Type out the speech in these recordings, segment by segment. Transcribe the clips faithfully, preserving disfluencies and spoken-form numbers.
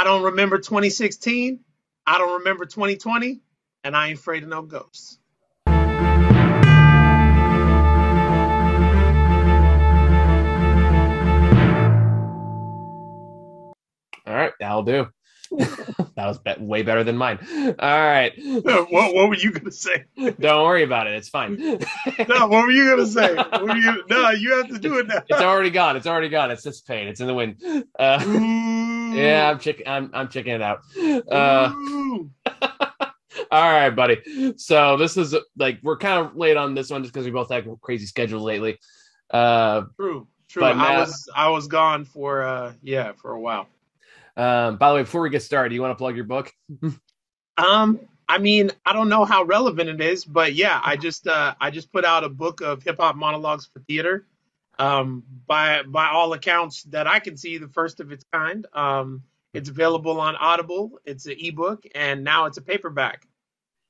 I don't remember twenty sixteen. I don't remember twenty twenty. And I ain't afraid of no ghosts. All right, that'll do. That was be way better than mine. All right. What, what were you going to say? Don't worry about it. It's fine. No, what were you going to say? What were you gonna, no, you have to do it now. It's already gone. It's already gone. It's this pain. It's in the wind. Uh, yeah, I'm, chick I'm, I'm checking it out. Uh, all right, buddy. So this is like, we're kind of late on this one just because we both had crazy schedules lately. Uh, true, true. Now, I, was, I was gone for, uh, yeah, for a while. Um, by the way, before we get started, do you want to plug your book? um, I mean, I don't know how relevant it is, but yeah, I just uh, I just put out a book of hip hop monologues for theater. Um, by by all accounts that I can see, the first of its kind. Um, it's available on Audible. It's an ebook, and now it's a paperback.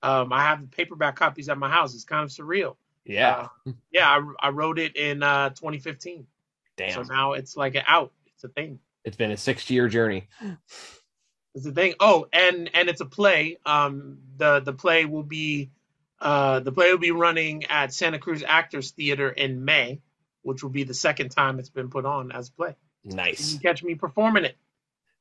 Um, I have paperback copies at my house. It's kind of surreal. Yeah, uh, yeah. I, I wrote it in uh, twenty fifteen. Damn. So now it's like an out. It's a thing. It's been a six-year journey. That's the thing. Oh, and and it's a play. Um, the the play will be, uh, the play will be running at Santa Cruz Actors Theater in May, which will be the second time it's been put on as a play. Nice. You can catch me performing it.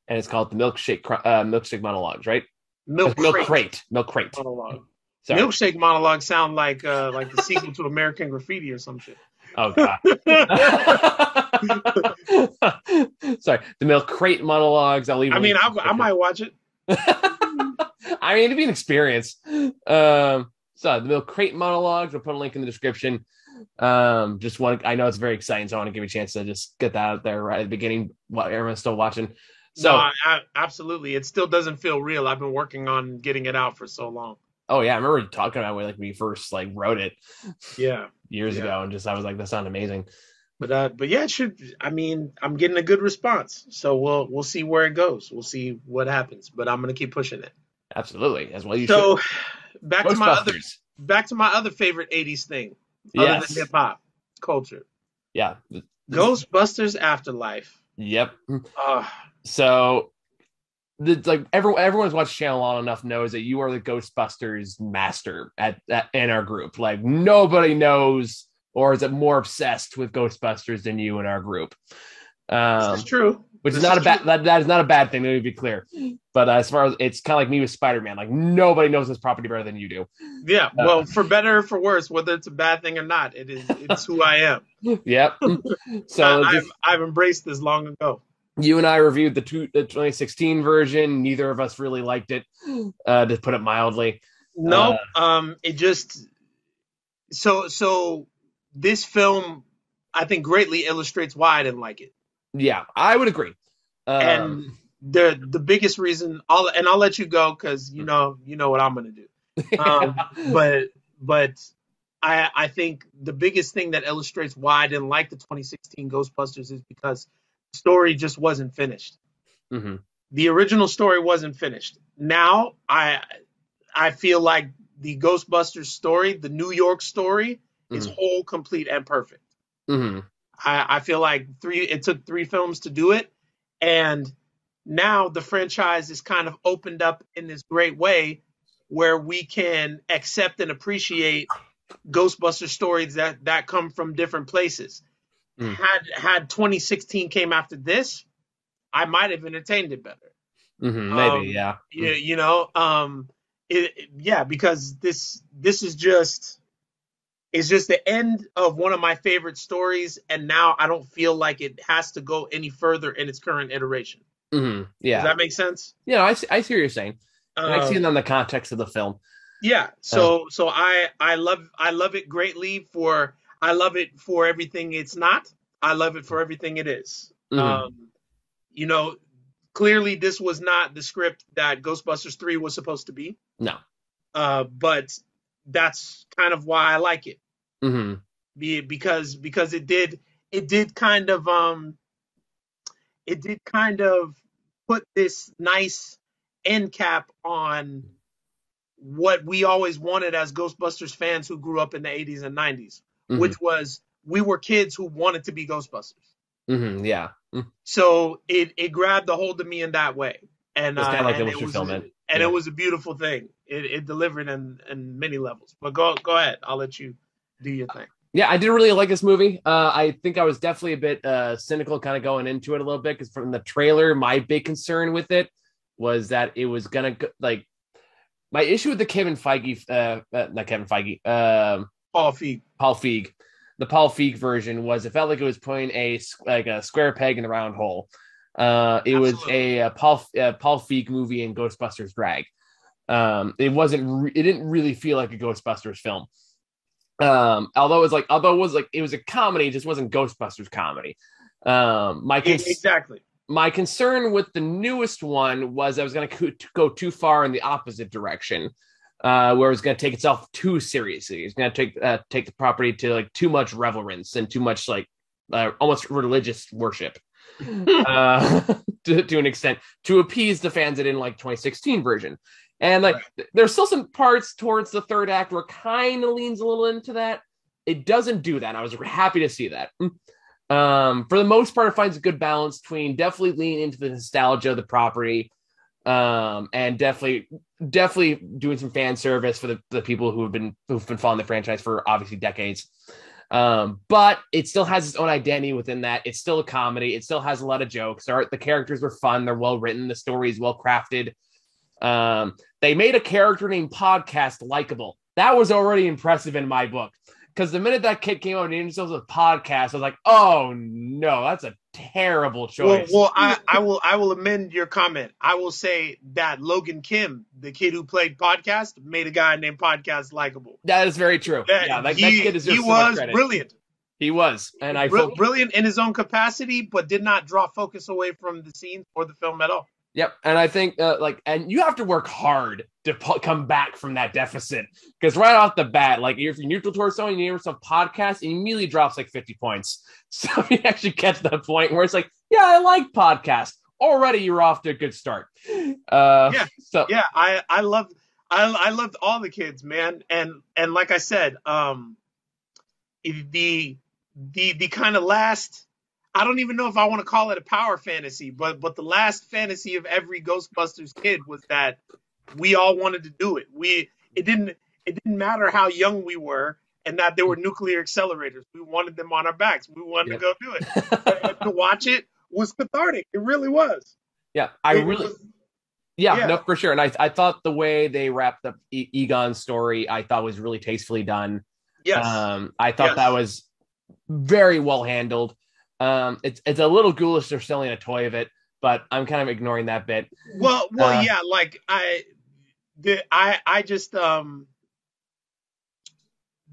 And it's called the Milkshake uh, Milkshake Monologues, right? Milk, milk crate. crate. Milk crate. Monologue. Sorry. Milkshake Monologues sound like uh, like the sequel to American Graffiti or some shit. Oh God. Sorry, the Milk Crate Monologues. I'll leave. I mean, I, I might watch it. I mean, it'd be an experience. Um, so the Milk Crate Monologues. We'll put a link in the description. Um, just want. I know it's very exciting, so I want to give you a chance to just get that out there right at the beginning while everyone's still watching. So no, I, I, absolutely, it still doesn't feel real. I've been working on getting it out for so long. Oh yeah, I remember talking about it when, like we first like wrote it. Yeah, years yeah. ago, and just I was like, that sounds amazing. But uh, but yeah, it should. I mean, I'm getting a good response, so we'll we'll see where it goes. We'll see what happens. But I'm gonna keep pushing it. Absolutely, as well. You so should. back to my other back to my other favorite eighties thing, other yes. than hip hop culture. Yeah, Ghostbusters Afterlife. Yep. Uh, so, the, like everyone, everyone's watched Channel On enough knows that you are the Ghostbusters master at, at in our group. Like nobody knows. Or is it more obsessed with Ghostbusters than you in our group? Um, this is true. Which this is not is a bad that, that is not a bad thing. Let me be clear. But uh, as far as it's kind of like me with Spider-Man, like nobody knows this property better than you do. Yeah. Well, uh, for better or for worse, whether it's a bad thing or not, it is. It's who I am. Yep. So I, just, I've I've embraced this long ago. You and I reviewed the, two, the twenty sixteen version. Neither of us really liked it, uh, to put it mildly. No. Uh, um. It just so so. This film, I think, greatly illustrates why I didn't like it. Yeah, I would agree. Um, and the the biggest reason, I'll, and I'll let you go because you know you know what I'm gonna do. Um, yeah. But but I I think the biggest thing that illustrates why I didn't like the twenty sixteen Ghostbusters is because the story just wasn't finished. Mm-hmm. The original story wasn't finished. Now I I feel like the Ghostbusters story, the New York story. It's mm-hmm. whole, complete, and perfect. Mm-hmm. I, I feel like three. It took three films to do it, and now the franchise is kind of opened up in this great way, where we can accept and appreciate Ghostbuster stories that that come from different places. Mm. Had had twenty sixteen came after this, I might have entertained it better. Mm-hmm, maybe, um, yeah. You, you know, um, it, it, yeah, because this this is just. It's just the end of one of my favorite stories, and now I don't feel like it has to go any further in its current iteration. Mm-hmm. Yeah, does that make sense? Yeah, I see, I see what you're saying. Um, I see it on the context of the film. Yeah, so uh. so I I love I love it greatly for I love it for everything it's not. I love it for everything it is. Mm-hmm. Um, you know, clearly this was not the script that Ghostbusters three was supposed to be. No, uh, but. That's kind of why I like it, mm-hmm. Be, because because it did it did kind of um it did kind of put this nice end cap on what we always wanted as Ghostbusters fans who grew up in the eighties and nineties, mm-hmm. which was we were kids who wanted to be Ghostbusters. Mm-hmm, yeah. So it it grabbed a hold of me in that way, And, it's uh, like and, it, was, film, and yeah. it was a beautiful thing. It, it delivered in, in many levels. But go go ahead. I'll let you do your thing. Yeah, I did really like this movie. Uh, I think I was definitely a bit uh, cynical kind of going into it a little bit because from the trailer, my big concern with it was that it was going to, like, my issue with the Kevin Feige, uh, uh, not Kevin Feige, uh, Paul Feig. Paul Feig. The Paul Feig version was, it felt like it was putting a, like a square peg in a round hole. Uh, it Absolutely. was a, a Paul uh, Paul Feig movie in Ghostbusters drag. Um, it wasn't. Re- it didn't really feel like a Ghostbusters film. Um, although it was like, although it was like, it was a comedy, it just wasn't Ghostbusters comedy. Um, my con- exactly. My concern with the newest one was I was going to go too far in the opposite direction, uh, where it was going to take itself too seriously. It's going to take uh, take the property to like too much reverence and too much like uh, almost religious worship. uh, to, to an extent, to appease the fans that didn't like twenty sixteen version. And like, right. there's still some parts towards the third act where it kind of leans a little into that. It doesn't do that. I was happy to see that. Um, for the most part, it finds a good balance between definitely leaning into the nostalgia of the property, um, and definitely, definitely doing some fan service for the, the people who have been who've been following the franchise for obviously decades. Um, but it still has its own identity within that. It's still a comedy. It still has a lot of jokes. The characters were fun. They're well written. The story is well crafted. Um, they made a character named Podcast likable. That was already impressive in my book. Because the minute that kid came up and named himself a podcast, I was like, "Oh no, that's a terrible choice." Well, well I, I will, I will amend your comment. I will say that Logan Kim, the kid who played Podcast, made a guy named Podcast likable. That is very true. That, yeah, like, he, that kid is just he so was much credit. Brilliant. He was, and I Br- fo- brilliant in his own capacity, but did not draw focus away from the scene or the film at all. Yep, and I think uh, like, and you have to work hard to po- come back from that deficit, because right off the bat, like if you're neutral towards someone, you name yourself Podcast, it immediately drops like fifty points. So you actually catch that point where it's like, yeah, I like Podcast. Already, you're off to a good start. Uh, yeah, so yeah, I I loved I I loved all the kids, man, and and like I said, um, the the the kind of last. I don't even know if I want to call it a power fantasy, but but the last fantasy of every Ghostbusters kid was that we all wanted to do it. We it didn't it didn't matter how young we were, and that there were nuclear accelerators. We wanted them on our backs. We wanted yep. to go do it. To watch it was cathartic. It really was. Yeah, I it really. Was, yeah, yeah, no, for sure. And I I thought the way they wrapped up e- Egon's story, I thought was really tastefully done. Yes, um, I thought yes. that was very well handled. Um, it's it's a little ghoulish they're selling a toy of it, but I'm kind of ignoring that bit. Well, well, uh, yeah, like I, the, I, I just um,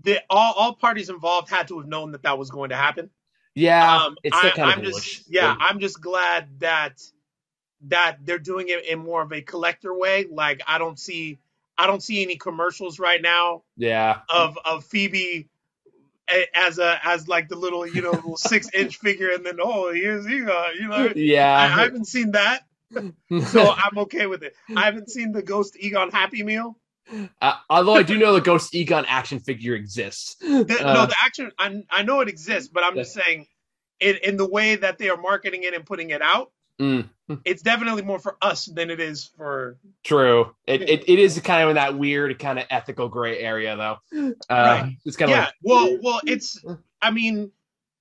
the all all parties involved had to have known that that was going to happen. Yeah, um, it's still kind I, of I'm ghoulish. Just, yeah, yeah, I'm just glad that that they're doing it in more of a collector way. Like I don't see I don't see any commercials right now. Yeah, of of Phoebe. As a as like the little you know little six inch figure, and then oh here's Ego, you know yeah I, I haven't seen that, so I'm okay with it. I haven't seen the Ghost Egon Happy Meal, uh, although I do know the Ghost Egon action figure exists. The, uh, no, the action I I know it exists, but I'm yeah. just saying, in in the way that they are marketing it and putting it out, mm. it's definitely more for us than it is for. True, it it, it is kind of in that weird kind of ethical gray area, though. Uh, right. It's kind of yeah. Like... Well, well, it's. I mean,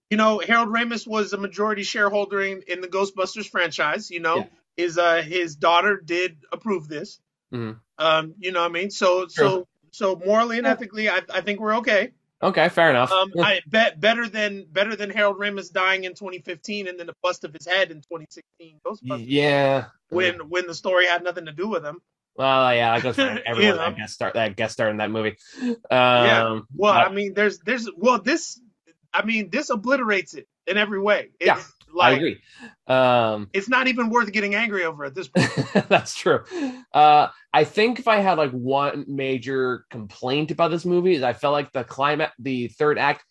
you know, Harold Ramis was a majority shareholder in, in the Ghostbusters franchise. You know, yeah. his uh, his daughter did approve this. Mm-hmm. Um, you know what I mean? So True. so so morally and ethically, I I think we're okay. Okay, fair enough. Um, I bet better than better than Harold Ramis dying in twenty fifteen and then the bust of his head in twenty sixteen Ghostbusters. Yeah, when when the story had nothing to do with him. Well, yeah, I guess everyone that guest star that guest star in that movie. Um, yeah. Well, I mean, there's there's well this, I mean, this obliterates it in every way. It's, yeah, like, I agree. Um, it's not even worth getting angry over at this point. That's true. Uh, I think if I had like one major complaint about this movie is I felt like the climax, the third act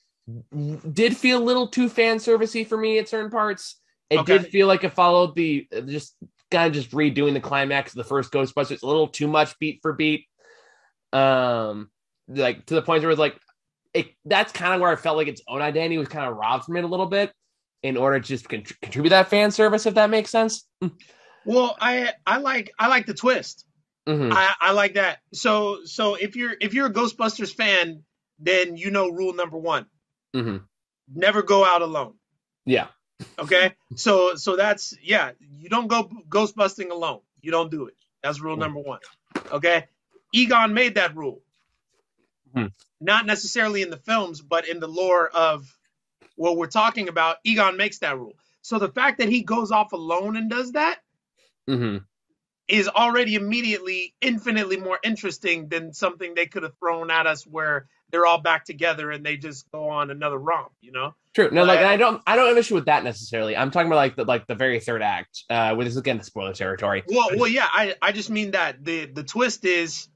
did feel a little too fan servicey for me at certain parts. It okay. did feel like it followed the just kind of just redoing the climax of the first Ghostbusters a little too much beat for beat. Um, like to the point where it was like, it, that's kind of where I felt like its own identity was kind of robbed from it a little bit in order to just cont- contribute that fan service, if that makes sense. Well, I I like I like the twist. Mm-hmm. I, I like that. So so if you're if you're a Ghostbusters fan, then you know rule number one. Mm-hmm. Never go out alone. Yeah. Okay. So so that's yeah. You don't go ghostbusting alone. You don't do it. That's rule number one. Okay. Egon made that rule. Mm-hmm. Not necessarily in the films, but in the lore of what we're talking about, Egon makes that rule. So the fact that he goes off alone and does that mm-hmm. is already immediately infinitely more interesting than something they could have thrown at us where they're all back together and they just go on another romp, you know? True. No, like, like I don't, I don't have an issue with that necessarily. I'm talking about like the like the very third act, uh, which is again the spoiler territory. Well, well, yeah. I, I just mean that the the twist is,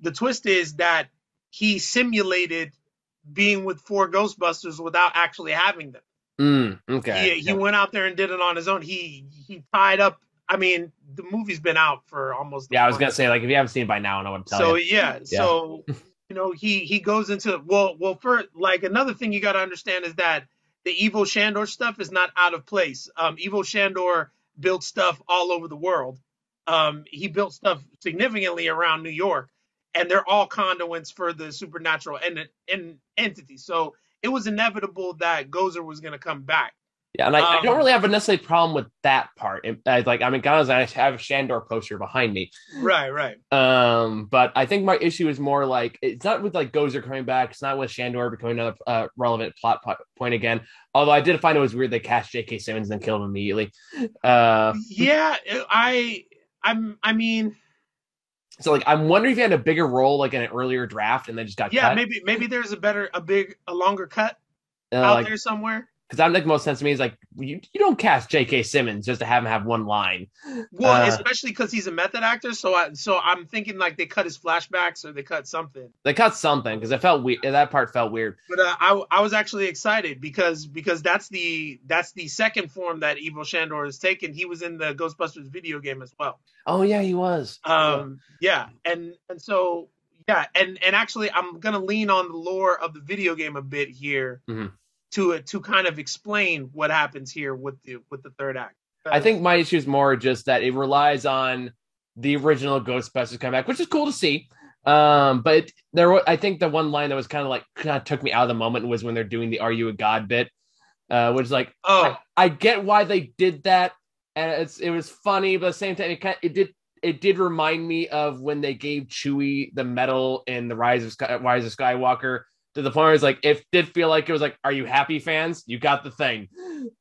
the twist is that he simulated being with four Ghostbusters without actually having them. Mm, okay. He, he yeah. went out there and did it on his own. He he tied up. I mean, the movie's been out for almost. Yeah, I was gonna say, like, if you haven't seen it by now, I know what I'm telling so, you. Yeah, yeah. So yeah, so. You know, he he goes into well, well, first, like another thing you got to understand is that the Ivo Shandor stuff is not out of place. Um, Ivo Shandor built stuff all over the world. Um, he built stuff significantly around New York, and they're all conduits for the supernatural en- en- entity. So it was inevitable that Gozer was going to come back. Yeah, and I, um, I don't really have a necessary problem with that part. It, I, like, I mean, God, I have a Shandor poster behind me. Right, right. Um, but I think my issue is more like, it's not with, like, Gozer coming back. It's not with Shandor becoming another uh, relevant plot point again. Although I did find it was weird they cast J K Simmons and then killed him immediately. Uh, yeah, I, I'm, I mean... So, like, I'm wondering if he had a bigger role, like, in an earlier draft and then just got yeah, cut. Yeah, maybe maybe there's a better, a big, a longer cut uh, out like, there somewhere. Because that makes most sense to me. Is like, you, you don't cast J K Simmons just to have him have one line. Well, uh, especially because he's a method actor. So, I, so I'm thinking like they cut his flashbacks or they cut something. They cut something because it felt weird. That part felt weird. But uh, I, I was actually excited because because that's the that's the second form that Ivo Shandor has taken. He was in the Ghostbusters video game as well. Oh yeah, he was. Um, yeah, yeah. and and so yeah, and and actually, I'm gonna lean on the lore of the video game a bit here. Mm-hmm. to to kind of explain what happens here with the with the third act. So, I think my issue is more just that it relies on the original Ghostbusters comeback, which is cool to see. Um, but it, there, was, I think the one line that was kind of like kind of took me out of the moment was when they're doing the "Are you a god?" bit, uh, which is like, oh, I, I get why they did that, and it's it was funny, but at the same time, it kind of, it did it did remind me of when they gave Chewie the medal in the Rise of Sky, Rise of Skywalker. To the point where it's like, it did feel like it was like, are you happy, fans? You got the thing.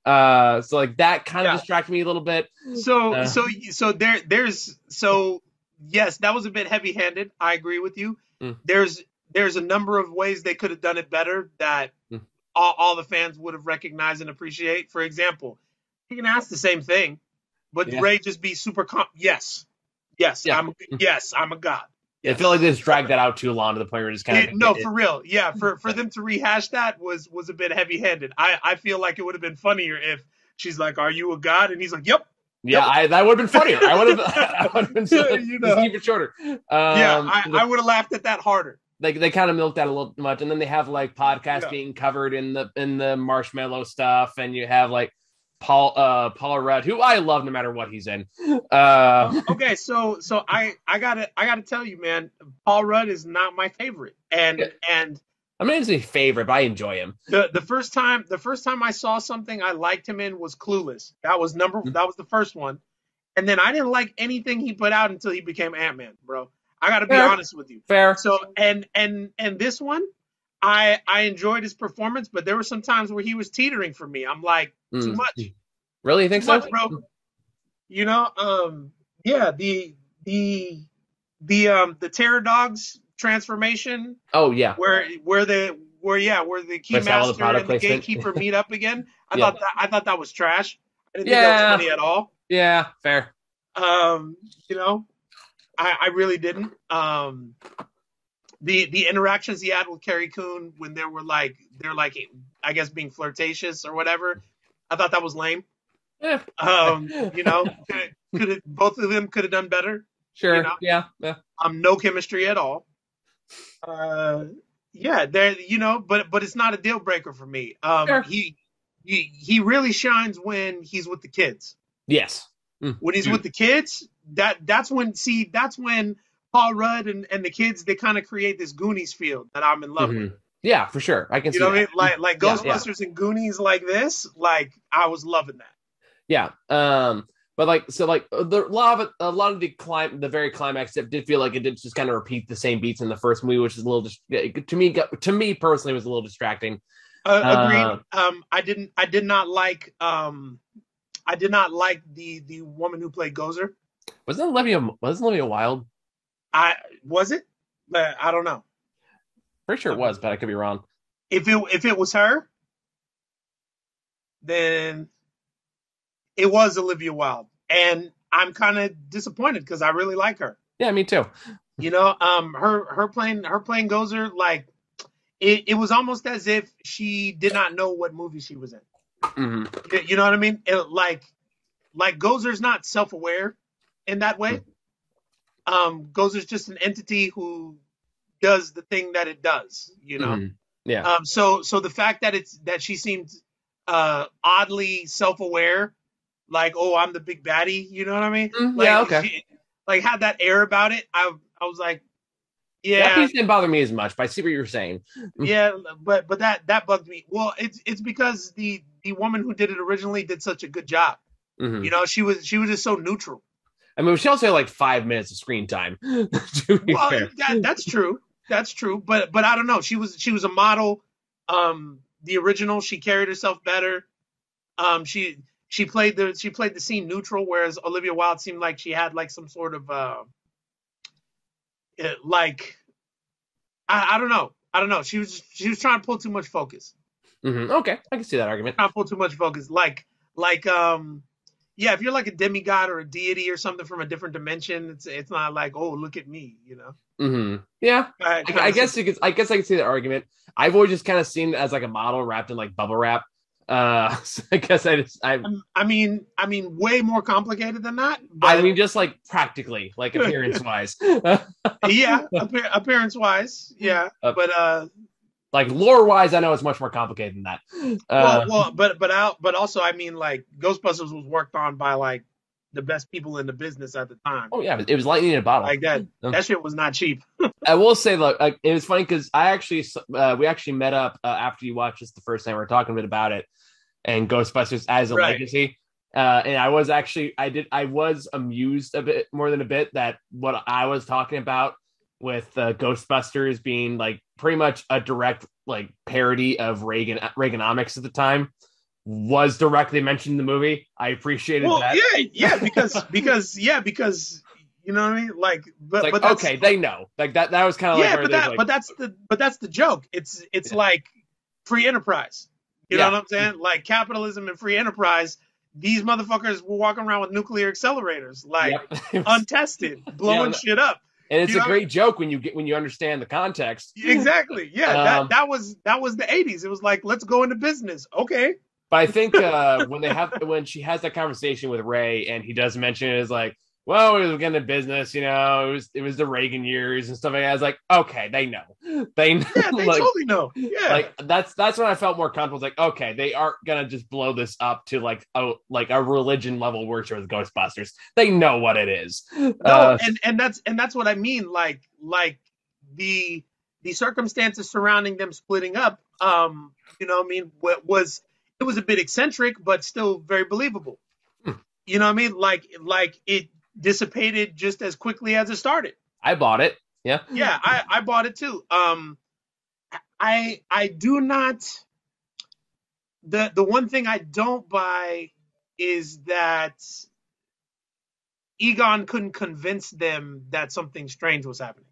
Uh, so like that kind of yeah. distracted me a little bit. So, uh, so, so there, there's, so yes, that was a bit heavy handed. I agree with you. Mm. There's, there's a number of ways they could have done it better that mm. all, all the fans would have recognized and appreciate. For example, you can ask the same thing, but yeah. Ray just be super calm. Yes. Yes. Yeah. I'm, yes. I'm a god. I feel like they just dragged that out too long to the point where it's kind it, of... No, it, for real. Yeah, for, for them to rehash that was was a bit heavy-handed. I, I feel like it would have been funnier if she's like, are you a god? And he's like, yep. Yeah, yep. I, that would have been funnier. I would have I would have been so, you know. Just keep it shorter. Um, yeah, I, I would have laughed at that harder. They they kind of milked that a little too much. And then they have, like, podcasts yeah. being covered in the in the marshmallow stuff. And you have, like, Paul uh Paul Rudd, who I love no matter what he's in. Uh okay, so so I I gotta I gotta tell you, man, Paul Rudd is not my favorite. And yeah. and I'm not his favorite, but I enjoy him. The the first time the first time I saw something I liked him in was Clueless. That was number mm-hmm. that was the first one. And then I didn't like anything he put out until he became Ant-Man, bro. I gotta Fair. be honest with you. Fair. So and and and this one, I I enjoyed his performance, but there were some times where he was teetering for me. I'm like, too mm. much. Really? You think too so? Much, bro. You know, um, yeah, the the the um the Terror Dogs transformation. Oh yeah. Where where the where yeah, where the Keymaster the and the Gatekeeper meet up again. I yeah. thought that I thought that was trash. I didn't yeah. think that was funny at all. Yeah, fair. Um, you know, I, I really didn't. Um The the interactions he had with Carrie Coon when they were like they're like I guess being flirtatious or whatever, I thought that was lame. Yeah. Um, you know, could it, both of them could have done better. Sure. You know? Yeah. Yeah. Um, no chemistry at all. Uh, yeah. There. You know, but but it's not a deal breaker for me. Um, sure. he, he he really shines when he's with the kids. Yes. Mm, when he's dude. with the kids, that that's when see that's when Paul Rudd and, and the kids, they kind of create this Goonies field that I'm in love mm-hmm. with. Yeah, for sure. I can you see know that. What I mean? Like like Ghostbusters yeah, yeah. and Goonies like this, like I was loving that. Yeah. Um But like so, like the a lot of a lot of the climb, the very climax stuff did feel like it did just kind of repeat the same beats in the first movie, which is a little to me to me personally was a little distracting. Uh, agreed. Uh, um, I didn't. I did not like. Um, I did not like the the woman who played Gozer. Wasn't Olivia? Wasn't Olivia Wilde? I was it. I don't know. Pretty sure it was, but I could be wrong. If it if it was her, then. It was Olivia Wilde, and I'm kind of disappointed because I really like her. Yeah, me too. You know, um, her her playing her playing Gozer, like it, it was almost as if she did not know what movie she was in. Mm-hmm. You know what I mean? It, like, like Gozer's not self-aware in that way. Mm-hmm. Um, Gozer's just an entity who does the thing that it does. You know? Mm-hmm. Yeah. Um. So so the fact that it's that she seemed uh, oddly self-aware. Like, oh, I'm the big baddie, you know what I mean? Mm, like, yeah, okay. She, like, had that air about it. I, I was like, yeah. That piece didn't bother me as much, but I see what you're saying. Yeah, but but that that bugged me. Well, it's it's because the the woman who did it originally did such a good job. Mm-hmm. You know, she was she was just so neutral. I mean, she also had like five minutes of screen time. Well, that, that's true. That's true. But but I don't know. She was she was a model. Um, the original, she carried herself better. Um, she. She played the she played the scene neutral, whereas Olivia Wilde seemed like she had like some sort of uh, it, like I, I don't know I don't know she was she was trying to pull too much focus. Mm-hmm. Okay, I can see that argument. Trying to pull too much focus, like like um yeah, if you're like a demigod or a deity or something from a different dimension, it's it's not like, oh, look at me, you know. Mm-hmm. Yeah, I, I, I guess you could, I guess I can see the argument. I've always just kind of seen it as like a model wrapped in like bubble wrap. Uh, so I guess I just I. I mean, I mean, way more complicated than that. But... I mean, just like practically, like appearance wise. Yeah, appear, appearance wise, yeah. Uh, but uh, like lore wise, I know it's much more complicated than that. Uh, well, well, but but out, but also, I mean, like Ghostbusters was worked on by like the best people in the business at the time. Oh yeah, it was lightning in a bottle. Like that, that shit was not cheap. I will say, look, like, it was funny because I actually, uh, we actually met up uh, after you watched this the first time. We were talking a bit about it. And Ghostbusters as a right. legacy, uh, and I was actually, I did, I was amused a bit more than a bit that what I was talking about with uh, Ghostbusters being like pretty much a direct like parody of Reagan Reaganomics at the time was directly mentioned in the movie. I appreciated well, that. Yeah, yeah, because because yeah, because you know what I mean. Like, but, like, but that's, okay, they know. Like that. That was kind of yeah, like, but that, like, but that's the but that's the joke. It's it's yeah. like free enterprise. You yeah. know what I'm saying? Like capitalism and free enterprise, these motherfuckers were walking around with nuclear accelerators, like yep. untested, blowing yeah, shit up. And it's you a great I mean? joke when you get when you understand the context. Exactly. Yeah, um, that, that was that was the eighties. It was like, let's go into business. Okay. But I think uh, when they have when she has that conversation with Ray and he does mention it, is like, well, we were getting into business, you know, it was it was the Reagan years and stuff like that. I was like, okay, they know. They know. Yeah, they like, totally know. Yeah. Like that's that's when I felt more comfortable. Like, okay, they aren't gonna just blow this up to like a like a religion level worship with Ghostbusters. They know what it is. No, uh, and, and that's and that's what I mean. Like like the the circumstances surrounding them splitting up, um, you know what I mean, what was it was a bit eccentric, but still very believable. Hmm. You know what I mean? Like like it dissipated just as quickly as it started. I bought it. Yeah. Yeah, I, I bought it too. Um I I do not the the one thing I don't buy is that Egon couldn't convince them that something strange was happening.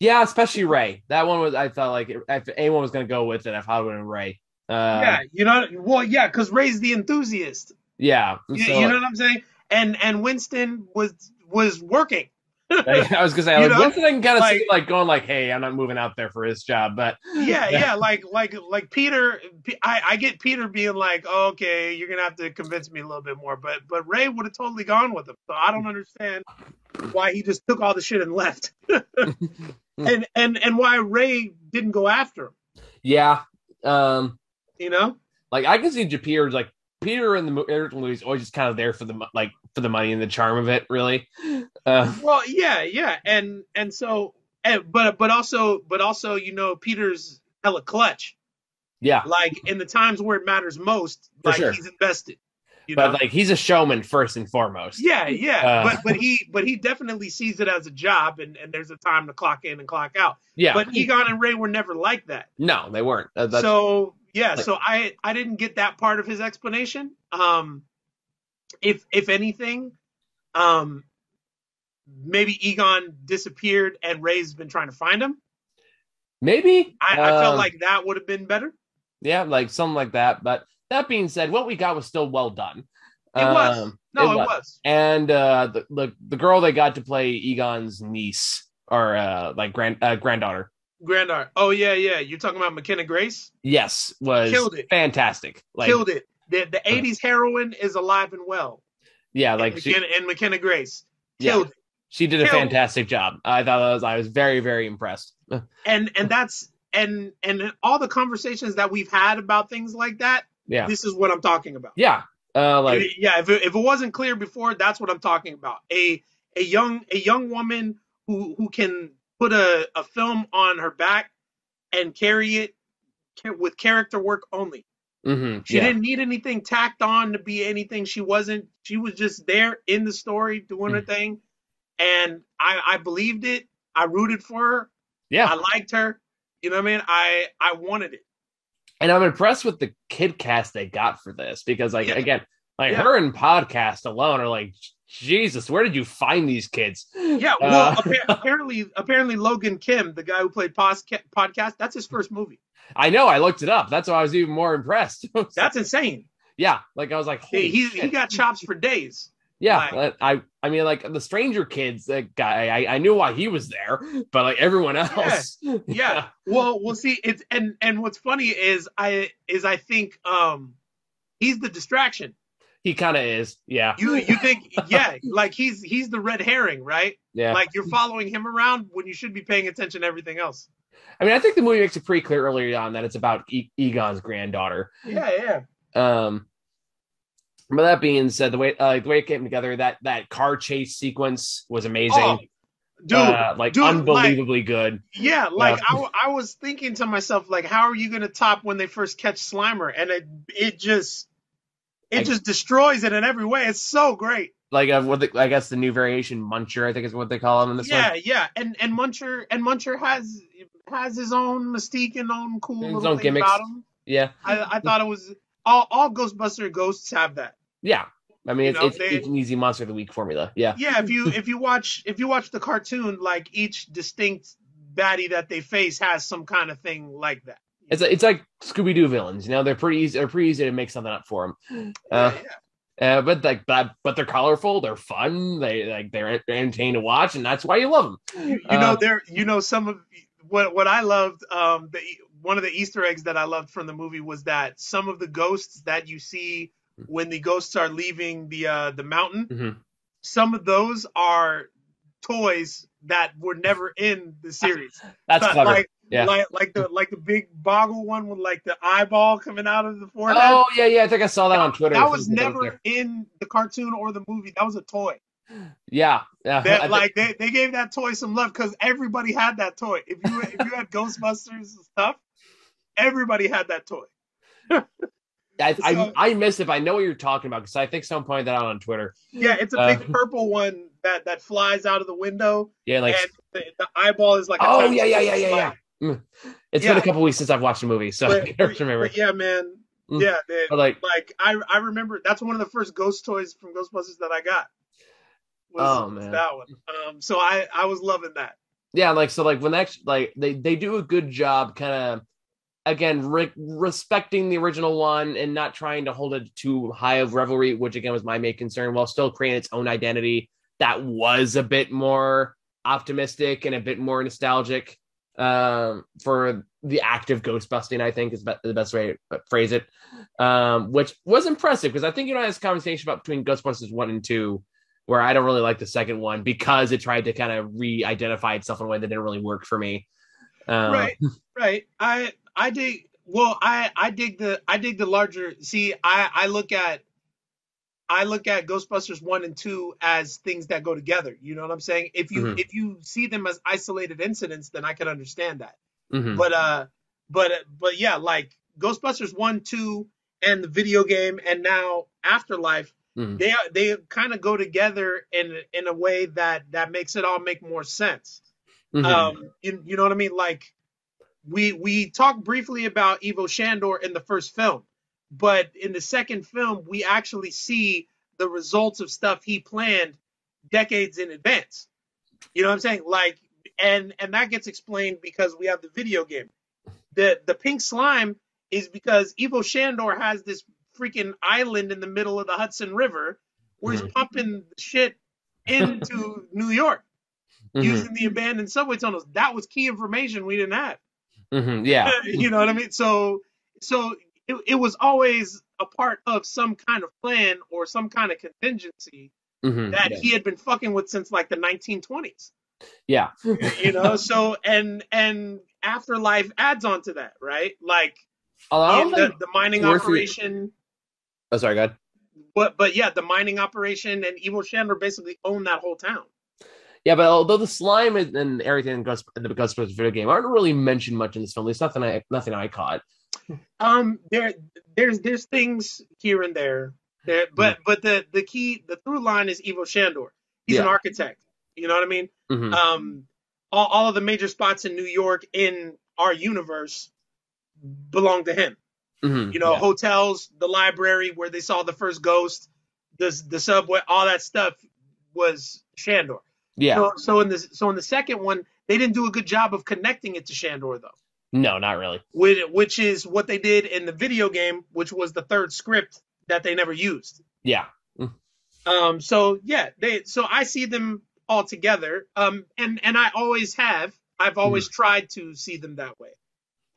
Yeah, especially Ray. That one was I felt like it, if anyone was gonna go with it, I thought it would have been Ray. Uh um, yeah, you know well yeah, because Ray's the enthusiast. Yeah. So, you, you know like, what I'm saying? And and Winston was was working. I was gonna say, like, know? Winston I can kind of like, see like going like, hey, I'm not moving out there for this job, but yeah, yeah, yeah like like like Peter, I, I get Peter being like, oh, okay, you're gonna have to convince me a little bit more, but but Ray would have totally gone with him, so I don't understand why he just took all the shit and left, and and and why Ray didn't go after him. Yeah, um, you know, like I can see Japeer's like. Peter in the original movie is always just kind of there for the like for the money and the charm of it, really. Uh, well, yeah, yeah, and and so, and, but but also, but also, you know, Peter's hella clutch. Yeah, like in the times where it matters most, like sure. he's invested. You but know? Like he's a showman first and foremost. Yeah, yeah, uh, but but he but he definitely sees it as a job, and, and there's a time to clock in and clock out. Yeah, but Egon and Ray were never like that. No, they weren't. Uh, that's, so yeah, like, so I I didn't get that part of his explanation. Um, if if anything, um, maybe Egon disappeared and Ray's been trying to find him. Maybe I, I uh, felt like that would have been better. Yeah, like something like that. But that being said, what we got was still well done. It um, was. No, it, it was. was. And uh, the, the the girl they got to play Egon's niece or uh, like grand uh, granddaughter. Granddaughter. Oh yeah, yeah. You're talking about McKenna Grace? Yes, was killed it. Fantastic. Like, killed it. The the eighties heroine is alive and well. Yeah, like and, she, McKenna, and McKenna Grace killed yeah, it. She did a killed fantastic it. job. I thought that was I was very very impressed. And and that's and and all the conversations that we've had about things like that. Yeah, this is what I'm talking about. Yeah, uh, like if, yeah. If it, if it wasn't clear before, that's what I'm talking about. A a young a young woman who who can put a, a film on her back and carry it with character work only. Mm-hmm. She yeah. didn't need anything tacked on to be anything. She wasn't. She was just there in the story doing mm-hmm. her thing, and I I believed it. I rooted for her. Yeah, I liked her. You know what I mean? I I wanted it. And I'm impressed with the kid cast they got for this because, like, yeah. again, like yeah. her and Podcast alone are like, Jesus, where did you find these kids? Yeah, well, uh, apparently, apparently, Logan Kim, the guy who played Podcast, that's his first movie. I know, I looked it up. That's why I was even more impressed. That's like, insane. Yeah, like I was like, holy he shit. he got chops for days. Yeah, like, I I mean, like the Stranger Kids, that guy, I, I knew why he was there, but like everyone else, yeah. yeah. Well, we'll see. It's and and what's funny is I is I think um he's the distraction. He kind of is, yeah. You you think yeah, like he's he's the red herring, right? Yeah. Like you're following him around when you should be paying attention to everything else. I mean, I think the movie makes it pretty clear earlier on that it's about e- Egon's granddaughter. Yeah, yeah. Um. But that being said, the way uh, the way it came together, that that car chase sequence was amazing, oh, dude. Uh, like dude, unbelievably like, good. Yeah, like uh, I, I was thinking to myself, like, how are you gonna top when they first catch Slimer? And it it just it I, just destroys it in every way. It's so great. Like uh, what the, I guess the new variation, Muncher, I think is what they call him in this yeah, one. Yeah, yeah, and and Muncher and Muncher has has his own mystique and own cool his little own thing gimmicks. About him. Yeah, I, I thought it was. All, all Ghostbuster ghosts have that. Yeah, I mean, you it's, know, it's, they, it's an easy monster of the week formula. Yeah, yeah. If you if you watch if you watch the cartoon, like each distinct baddie that they face has some kind of thing like that. It's it's like Scooby Doo villains. You know, they're pretty easy. They're pretty easy to make something up for them. Uh, yeah, yeah. Uh, but like, but, but they're colorful. They're fun. They like they're entertaining to watch, and that's why you love them. You, you uh, know, there. You know, some of what what I loved. Um, the One of the Easter eggs that I loved from the movie was that some of the ghosts that you see when the ghosts are leaving the uh, the mountain, mm-hmm. some of those are toys that were never in the series. That's so, clever. Like, yeah. like like the like the big boggle one with like the eyeball coming out of the forehead. Oh yeah, yeah. I think I saw that on Twitter. That was never in the cartoon or the movie. That was a toy. Yeah, yeah. That, like they, they gave that toy some love because everybody had that toy. If you if you had Ghostbusters stuff. Everybody had that toy. I, I I missed it. But I know what you're talking about because I think someone pointed that out on Twitter. Yeah, it's a uh, big purple one that, that flies out of the window. Yeah, like and the, the eyeball is like. A oh yeah, yeah, yeah, yeah, yeah. It's yeah. been a couple weeks since I've watched the movie, so but, I can't remember. Yeah, man. Yeah, they, like, like I I remember that's one of the first ghost toys from Ghostbusters that I got. Was, oh man, that one. Um, so I I was loving that. Yeah, like so, like when actually, like they they do a good job, kind of. Again, re- respecting the original one and not trying to hold it too high of revelry, which again was my main concern, while still creating its own identity that was a bit more optimistic and a bit more nostalgic um, for the act of ghost busting, I think is be- the best way to phrase it, um, which was impressive because I think you know I had this conversation about between Ghostbusters one and two, where I don't really like the second one because it tried to kind of re-identify itself in a way that didn't really work for me. Um, right, right. I. I dig Well, I, I dig the I dig the larger. See, I, I look at I look at Ghostbusters one and two as things that go together. You know what I'm saying? If you mm-hmm. if you see them as isolated incidents, then I can understand that. Mm-hmm. But uh, but but yeah, like Ghostbusters one, two, and the video game, and now Afterlife, mm-hmm. they they kind of go together in in a way that that makes it all make more sense. Mm-hmm. Um, you, you know what I mean? Like we we talked briefly about Ivo Shandor in the first film. But in the second film, we actually see the results of stuff he planned decades in advance. You know what I'm saying? Like, and and that gets explained because we have the video game. The the pink slime is because Ivo Shandor has this freaking island in the middle of the Hudson River where he's mm-hmm. pumping shit into New York mm-hmm. using the abandoned subway tunnels. That was key information we didn't have. Mm-hmm. Yeah. You know what I mean? So so. It, it was always a part of some kind of plan or some kind of contingency mm-hmm, that yeah. he had been fucking with since like the nineteen twenties. Yeah. You know, so and and Afterlife adds on to that, right? Like oh, the, the mining operation. It. Oh, sorry, go ahead. But, but yeah, the mining operation and Ivo Shandor basically owned that whole town. Yeah, but although the slime and everything in Ghost, the Ghostbusters video game aren't really mentioned much in this film, at least nothing I, nothing I caught. um there there's there's things here and there there but but the the key the through line is Ivo Shandor. He's yeah. an architect, you know what I mean? Mm-hmm. um all, all of the major spots in New York in our universe belong to him. Mm-hmm. You know, yeah. hotels, the library where they saw the first ghost, the the subway, all that stuff was Shandor. Yeah. So, so in the so in the second one they didn't do a good job of connecting it to Shandor though. No, not really. Which is what they did in the video game, which was the third script that they never used. Yeah. Um. So yeah, they. So I see them all together. Um. And and I always have. I've always mm. tried to see them that way.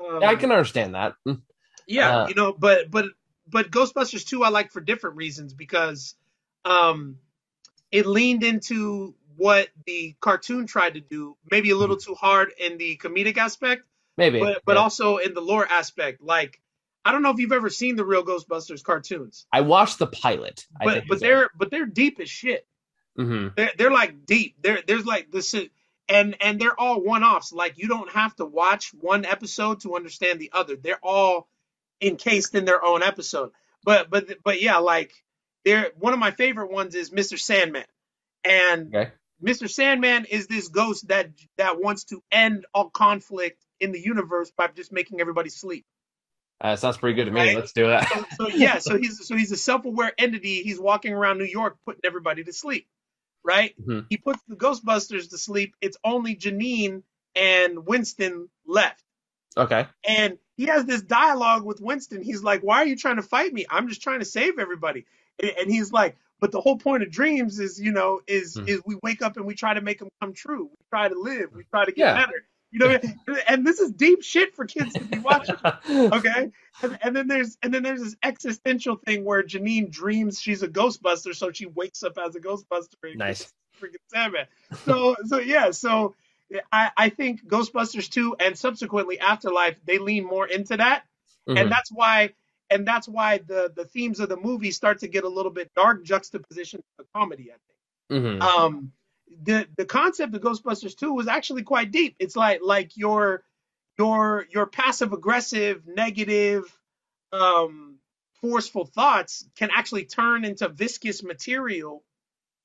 Um, I can understand that. Yeah. Uh, you know, but but but Ghostbusters two, I like for different reasons because, um, it leaned into what the cartoon tried to do, maybe a little mm. too hard in the comedic aspect. Maybe, but, but yeah. also in the lore aspect, like I don't know if you've ever seen the Real Ghostbusters cartoons. I watched the pilot, I but think but they're that. but they're deep as shit. Mm-hmm. They're they're like deep. There there's like this, and and they're all one-offs. Like you don't have to watch one episode to understand the other. They're all encased in their own episode. But but but yeah, like they're one of my favorite ones is Mister Sandman, and okay. Mister Sandman is this ghost that that wants to end all conflict in the universe by just making everybody sleep. Uh, sounds pretty good to me. Right? Let's do that. So, so yeah, so he's so he's a self-aware entity. He's walking around New York putting everybody to sleep, right? Mm-hmm. He puts the Ghostbusters to sleep. It's only Janine and Winston left. Okay. And he has this dialogue with Winston. He's like, "Why are you trying to fight me? I'm just trying to save everybody." And, and he's like, "But the whole point of dreams is, you know, is mm-hmm. is we wake up and we try to make them come true. We try to live. We try to get yeah. better." You know, and this is deep shit for kids to be watching, okay? And, and then there's and then there's this existential thing where Janine dreams she's a Ghostbuster, so she wakes up as a Ghostbuster. Nice, freaking Sandman. So so yeah, so I I think Ghostbusters two and subsequently Afterlife they lean more into that, mm-hmm. and that's why and that's why the the themes of the movie start to get a little bit dark juxtaposition to the comedy. I think. Mm-hmm. Um. The the concept of Ghostbusters two was actually quite deep. It's like like your your your passive aggressive, negative, um, forceful thoughts can actually turn into viscous material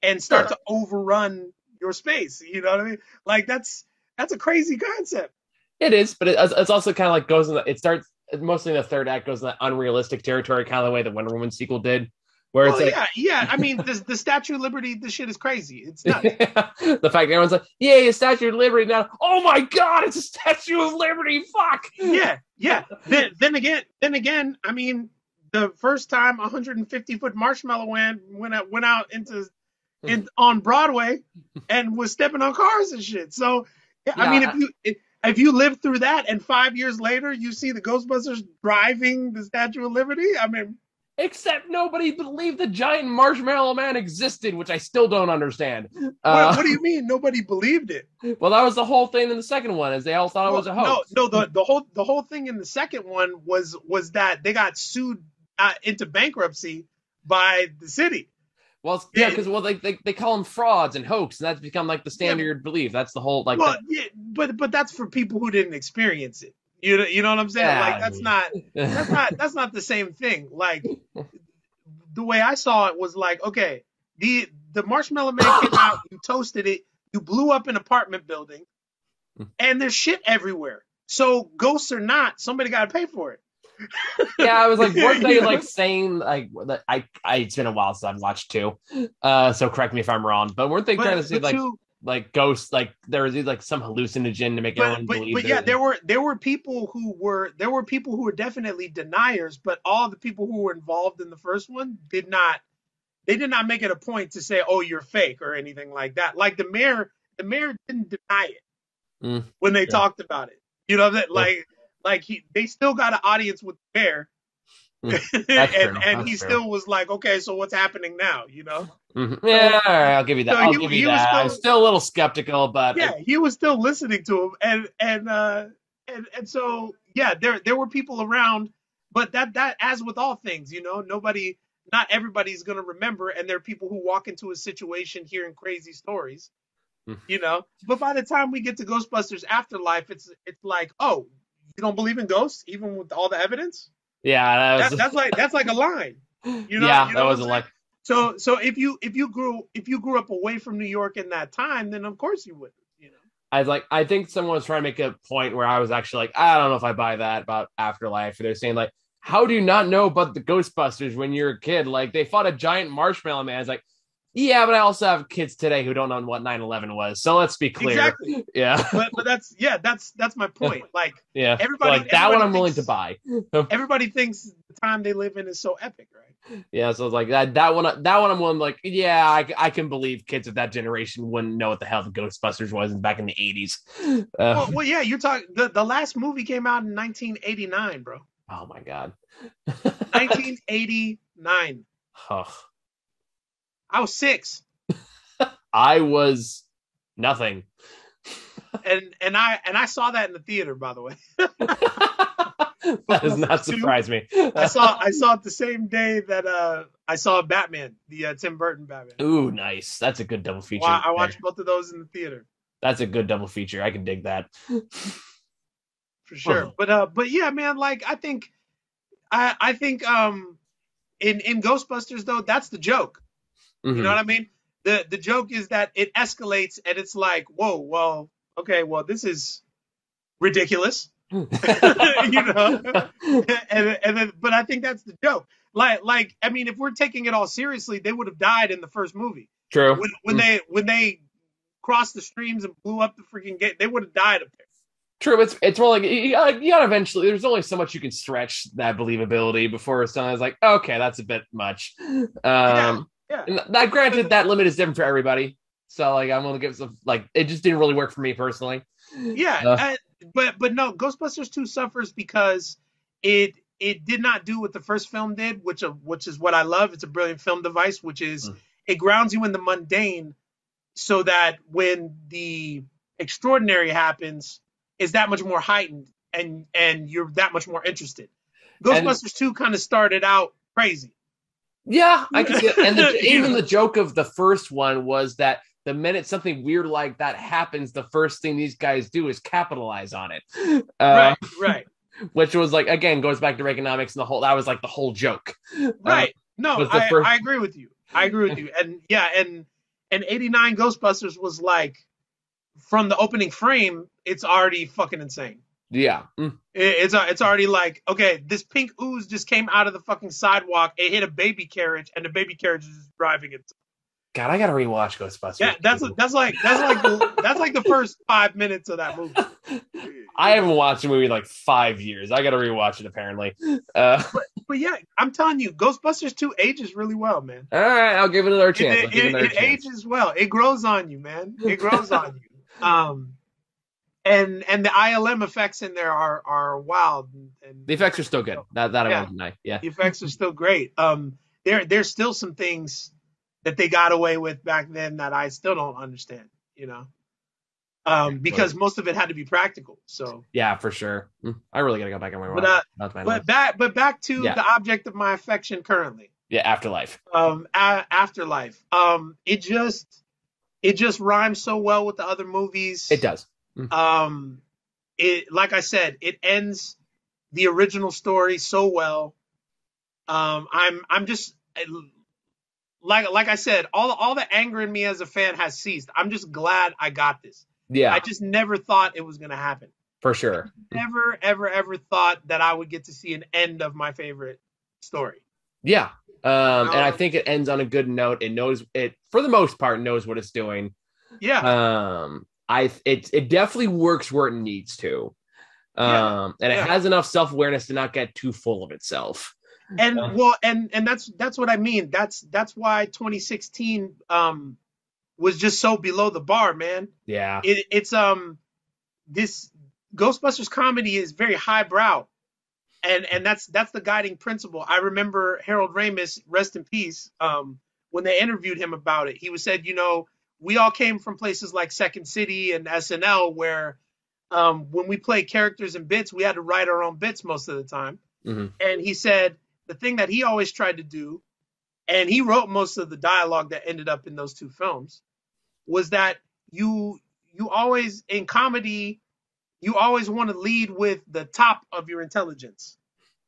and start sure. to overrun your space. You know what I mean? Like that's that's a crazy concept. It is, but it, it's also kind of like goes in the, it starts mostly in the third act goes in that unrealistic territory, kind of the way the Wonder Woman sequel did. Where well, it's like, yeah, yeah. I mean, this, the Statue of Liberty, this shit is crazy. It's nuts. Yeah. The fact that everyone's like, yeah, a Statue of Liberty now. Oh my God, it's a Statue of Liberty. Fuck. Yeah, yeah. Then, then again, then again, I mean, the first time one hundred fifty foot Marshmallow Man went out, went out into, in, on Broadway, and was stepping on cars and shit. So, yeah, yeah. I mean, if you if, if you live through that, and five years later you see the Ghostbusters driving the Statue of Liberty, I mean. Except nobody believed the giant marshmallow man existed, which I still don't understand. Uh, what, what do you mean nobody believed it? Well, that was the whole thing in the second one, is they all thought well, it was a hoax. No, no, the, the whole the whole thing in the second one was was that they got sued uh, into bankruptcy by the city. Well, yeah, because well, they, they they call them frauds and hoax, and that's become like the standard yeah. belief. That's the whole like. Well, the... yeah, but but that's for people who didn't experience it. You know, you know what I'm saying? Yeah, like that's dude. not that's not that's not the same thing. Like the way I saw it was like, okay, the the marshmallow man came out, you toasted it, you blew up an apartment building, and there's shit everywhere. So ghosts or not, somebody got to pay for it. Yeah, I was like, weren't they like saying like I I it's been a while since I've watched two, uh, so correct me if I'm wrong, but weren't they but, trying to say like? You, like ghosts, like there was like some hallucinogen to make but, everyone but, believe. But yeah, it. there were there were people who were there were people who were definitely deniers, but all the people who were involved in the first one did not. They did not make it a point to say, "Oh, you're fake" or anything like that. Like the mayor, the mayor didn't deny it mm, when they yeah. talked about it. You know that, like, yeah. like he they still got an audience with the mayor, mm, and, and he fair. still was like, "Okay, so what's happening now?" You know. Mm-hmm. Yeah, all right, I'll give you that. So I'll he, give you that. Still, I was still a little skeptical, but yeah, it, he was still listening to him, and and uh, and and so yeah, there there were people around, but that that as with all things, you know, nobody, not everybody's gonna remember, and there are people who walk into a situation hearing crazy stories, mm-hmm. you know. But by the time we get to Ghostbusters Afterlife, it's it's like, oh, you don't believe in ghosts, even with all the evidence? Yeah, that was... that, that's like that's like a line, you know? Yeah, you know that was a line. So, so if you if you grew if you grew up away from New York in that time, then of course you wouldn't. You know, I was like, I think someone was trying to make a point where I was actually like, I don't know if I buy that about Afterlife. They're saying like, how do you not know about the Ghostbusters when you're a kid? Like they fought a giant marshmallow man. It's like, yeah, but I also have kids today who don't know what nine eleven was. So let's be clear. Exactly. Yeah. But, but that's yeah, that's that's my point. Like yeah, everybody like that everybody one I'm willing to buy. Everybody thinks the time they live in is so epic, right? Yeah, so it's like that that one that one I'm one like, yeah, I, I can believe kids of that generation wouldn't know what the hell the Ghostbusters was back in the eighties. Uh, well, well, yeah, you're talking the, the last movie came out in nineteen eighty-nine, bro. Oh my god. nineteen eighty-nine. Oh. I was six. I was nothing. And and I and I saw that in the theater, by the way. That does not surprise me. I saw I saw it the same day that uh, I saw Batman, the uh, Tim Burton Batman. Ooh, nice. That's a good double feature. Well, I watched both of those in the theater. That's a good double feature. I can dig that. For sure. But uh, but yeah, man, like I think I I think um in, in Ghostbusters though, that's the joke. Mm-hmm. You know what I mean? The the joke is that it escalates and it's like, whoa, well, okay, well, this is ridiculous. You know, and, and then, but I think that's the joke. Like, like, I mean, if we're taking it all seriously, they would have died in the first movie. True. When, when mm. they when they crossed the streams and blew up the freaking gate, they would have died up there. True. It's it's more like you gotta, you gotta eventually. There's only so much you can stretch that believability before someone's like, okay, that's a bit much. Um, yeah, yeah. And that granted, that limit is different for everybody. So like, I'm gonna give some like it just didn't really work for me personally. Yeah. Uh, I, But but no, Ghostbusters two suffers because it it did not do what the first film did, which of which is what I love. It's a brilliant film device, which is mm. it grounds you in the mundane, so that when the extraordinary happens, it's that much more heightened, and and you're that much more interested. Ghostbusters and, two kind of started out crazy. Yeah, I can see it. And the, even the joke of the first one was that. The minute something weird like that happens, the first thing these guys do is capitalize on it. Uh, right, right. Which was like, again, goes back to Reaganomics and the whole, that was like the whole joke. Right. Uh, no, I, first... I agree with you. I agree with you. And yeah, and and eighty-nine Ghostbusters was like, from the opening frame, it's already fucking insane. Yeah. Mm. It, it's, it's already like, okay, this pink ooze just came out of the fucking sidewalk. It hit a baby carriage and the baby carriage is driving it. God, I gotta rewatch Ghostbusters. Yeah, that's that's like that's like the, that's like the first five minutes of that movie. I haven't watched a movie in like five years. I gotta rewatch it apparently. Uh, but, but yeah, I'm telling you, Ghostbusters two ages really well, man. All right, I'll give it another chance. It, it, another it chance. ages well. It grows on you, man. It grows on you. Um, And and the I L M effects in there are are wild. And, and the effects are still good. That that yeah. I won't deny. Yeah, the effects are still great. Um, there there's still some things that they got away with back then that I still don't understand. You know, um, because totally. Most of it had to be practical. So yeah, for sure. I really gotta go back and rewind. But, uh, That's my but list. back but back to yeah. the object of my affection currently. Yeah, Afterlife. Um, a- Afterlife. Um, it just it just rhymes so well with the other movies. It does. Um, it like I said, it ends the original story so well. Um, I'm I'm just like like I said, all all the anger in me as a fan has ceased. I'm just glad I got this. Yeah, I just never thought it was gonna happen. For sure. I never ever ever thought that I would get to see an end of my favorite story. Yeah, um, um, and I think it ends on a good note. It knows it for the most part knows what it's doing. Yeah. Um. I it it definitely works where it needs to, um, yeah, and it yeah. has enough self awareness to not get too full of itself. And um, well, and and that's that's what I mean. That's that's why twenty sixteen um, was just so below the bar, man. Yeah, it, it's um this Ghostbusters comedy is very highbrow, and and that's that's the guiding principle. I remember Harold Ramis, rest in peace, um, when they interviewed him about it, he was said, you know. We all came from places like Second City and S N L where um, when we played characters and bits, we had to write our own bits most of the time. Mm-hmm. And he said the thing that he always tried to do, and he wrote most of the dialogue that ended up in those two films, was that you you always, in comedy, you always want to lead with the top of your intelligence.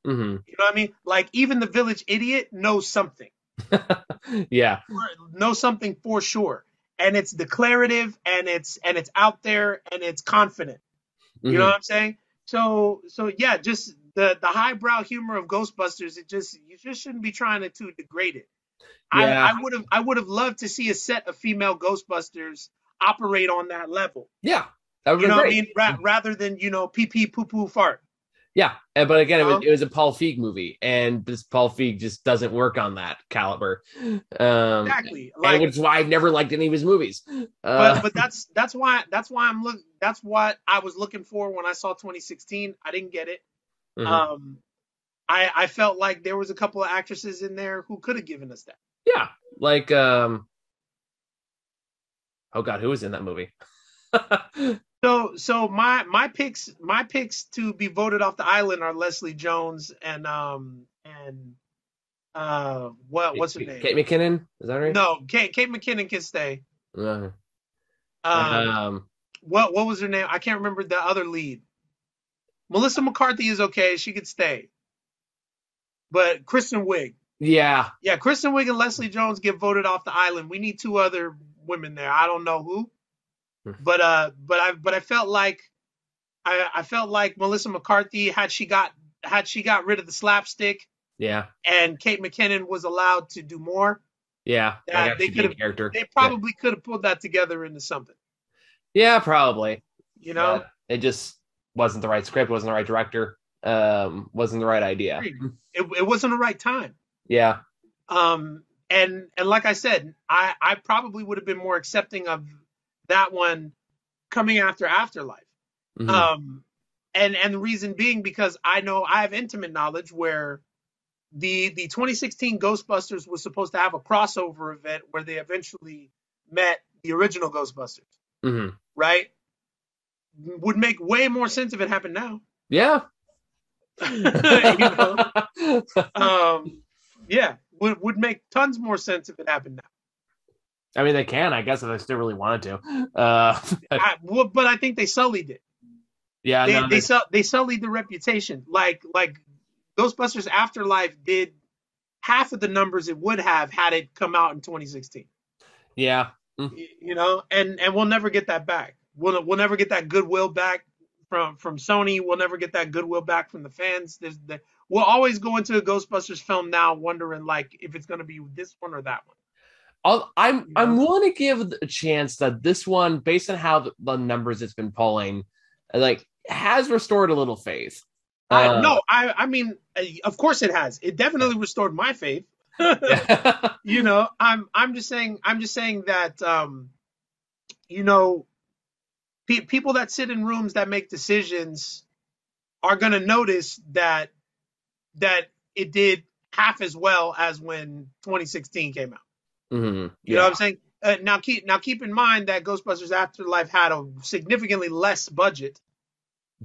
Mm-hmm. You know what I mean? Like even the village idiot knows something. Yeah. Knows something for sure. And it's declarative, and it's and it's out there, and it's confident. You mm-hmm. know what I'm saying? So so yeah, just the the highbrow humor of Ghostbusters. It just you just shouldn't be trying to, to degrade it. Yeah. I would have I would have loved to see a set of female Ghostbusters operate on that level. Yeah, that would you know great. What I mean? Ra- rather than you know pee pee poo poo fart. Yeah, but again, um, it, was, it was a Paul Feig movie, and this Paul Feig just doesn't work on that caliber. Um, exactly, like, which is why I've never liked any of his movies. Uh, but, but that's that's why that's why I'm look that's what I was looking for when I saw twenty sixteen. I didn't get it. Mm-hmm. Um, I I felt like there was a couple of actresses in there who could have given us that. Yeah, like um, oh god, who was in that movie? So, so my my picks my picks to be voted off the island are Leslie Jones and um and uh what what's her name? Kate McKinnon, is that right? No, Kate Kate McKinnon can stay. Uh, um, um, what what was her name? I can't remember the other lead. Melissa McCarthy is okay; she could stay. But Kristen Wiig. Yeah. Yeah, Kristen Wiig and Leslie Jones get voted off the island. We need two other women there. I don't know who. But uh, but I but I felt like I, I felt like Melissa McCarthy had she got had she got rid of the slapstick, yeah, and Kate McKinnon was allowed to do more, yeah, that they could have they probably yeah. could have pulled that together into something. Yeah, probably. You know, but it just wasn't the right script, wasn't the right director, um, wasn't the right idea. It it wasn't the right time. Yeah. Um, and and like I said, I I probably would have been more accepting of that one coming after Afterlife. Mm-hmm. Um, and, and the reason being because I know I have intimate knowledge where the the twenty sixteen Ghostbusters was supposed to have a crossover event where they eventually met the original Ghostbusters. Mm-hmm. Right? Would make way more sense if it happened now. Yeah. You know? um, yeah. Would, would make tons more sense if it happened now. I mean, they can, I guess, if they still really wanted to. Uh, I, well, but I think they sullied it. Yeah, they no, they, su- they sullied the reputation. Like like Ghostbusters Afterlife did half of the numbers it would have had it come out in twenty sixteen. Yeah, mm. you, you know, and, and we'll never get that back. We'll we'll never get that goodwill back from from Sony. We'll never get that goodwill back from the fans. There's the, we'll always go into a Ghostbusters film now wondering like if it's going to be this one or that one. I'll, I'm I'm willing to give a chance that this one, based on how the, the numbers it's been pulling, like has restored a little faith. Uh, I, no, I I mean, of course it has. It definitely restored my faith. You know, I'm I'm just saying I'm just saying that um, you know, pe people that sit in rooms that make decisions are going to notice that that it did half as well as when twenty sixteen came out. Mm-hmm. Yeah. You know what I'm saying? Uh, now keep now keep in mind that Ghostbusters Afterlife had a significantly less budget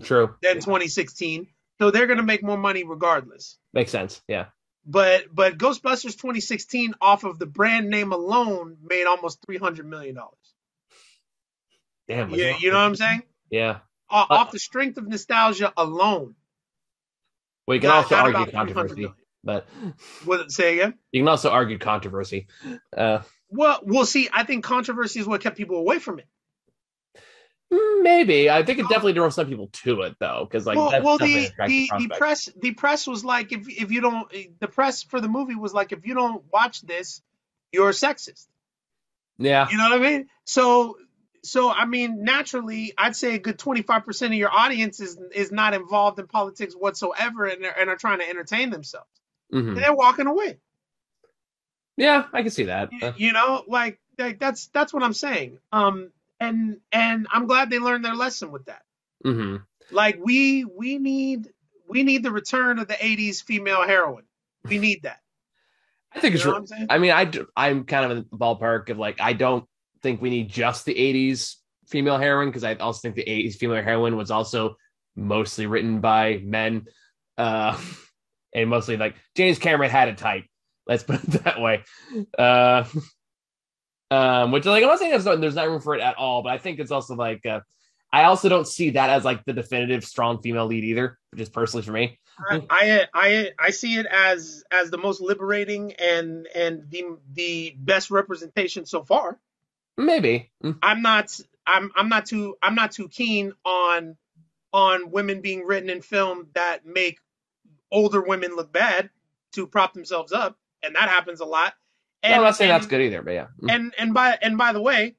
True. than yeah. twenty sixteen, so they're going to make more money regardless. Makes sense, yeah. But but Ghostbusters twenty sixteen, off of the brand name alone, made almost three hundred million dollars. Damn. Yeah, you know what I'm saying? Yeah. Uh, uh, off the strength of nostalgia alone. We can also argue controversy, but what, say again? You can also argue controversy. Uh, well, we'll see. I think controversy is what kept people away from it. Maybe. I think it definitely drove some people to it, though, because like well, that's well the the, the press the press was like, if if you don't, the press for the movie was like, if you don't watch this, you're sexist. Yeah, you know what I mean. So so I mean, naturally, I'd say a good twenty-five percent of your audience is is not involved in politics whatsoever, and they're, and are trying to entertain themselves. Mm-hmm. And they're walking away. Yeah, I can see that. You, you know, like, like that's that's what I'm saying. Um. And and I'm glad they learned their lesson with that. Mm-hmm. Like we we need we need the return of the eighties female heroine. We need that. I think you it's. I mean, I I'm kind of in the ballpark of like, I don't think we need just the eighties female heroine, because I also think the eighties female heroine was also mostly written by men, uh, and mostly like James Cameron had a type. Let's put it that way. Uh, Um, which, like, I'm not saying there's not, there's not room for it at all, but I think it's also like, uh, I also don't see that as like the definitive strong female lead either, just personally for me. I, I I I see it as as the most liberating and and the the best representation so far. Maybe I'm not I'm I'm not too I'm not too keen on on women being written in film that make older women look bad to prop themselves up, and that happens a lot. And, no, I'm not saying and, that's good either, but yeah. And and by and by the way,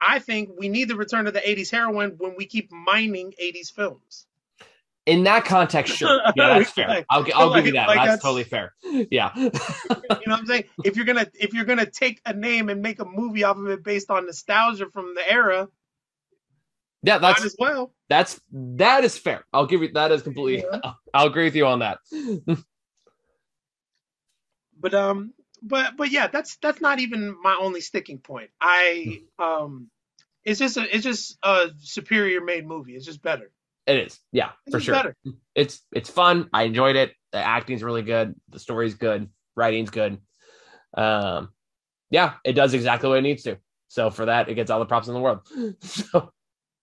I think we need the return of the eighties heroine when we keep mining eighties films. In that context, sure. Yeah, that's fair. I'll, I'll like, give you that. Like that's, that's totally fair. Yeah. You know what I'm saying? If you're gonna if you're gonna take a name and make a movie off of it based on nostalgia from the era, yeah, that's might as well. That's that is fair. I'll give you that is completely. Yeah. I'll, I'll agree with you on that. But um. But but yeah, that's that's not even my only sticking point. I um, it's just a, it's just a superior made movie. It's just better. It is, yeah, it's for sure. Better. It's it's fun. I enjoyed it. The acting's really good. The story's good. Writing's good. Um, yeah, it does exactly what it needs to. So for that, it gets all the props in the world. So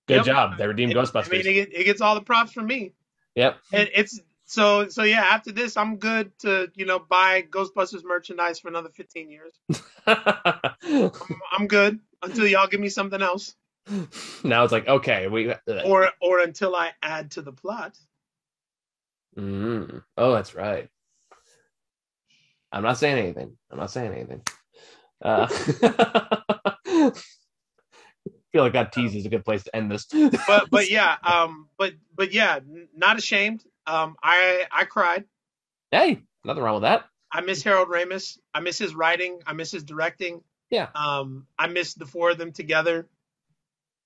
good yep. job. They redeemed it, Ghostbusters. I mean, it, it gets all the props from me. Yep. It, it's. So, so yeah, after this, I'm good to, you know, buy Ghostbusters merchandise for another fifteen years. I'm, I'm good until y'all give me something else. Now it's like, okay. we uh, Or or until I add to the plot. Mm, oh, that's right. I'm not saying anything. I'm not saying anything. Uh, I feel like that tease is a good place to end this. But, but yeah, um, but, but yeah, not ashamed. Um, I I cried. Hey, nothing wrong with that. I miss Harold Ramis. I miss his writing. I miss his directing. Yeah. Um, I miss the four of them together.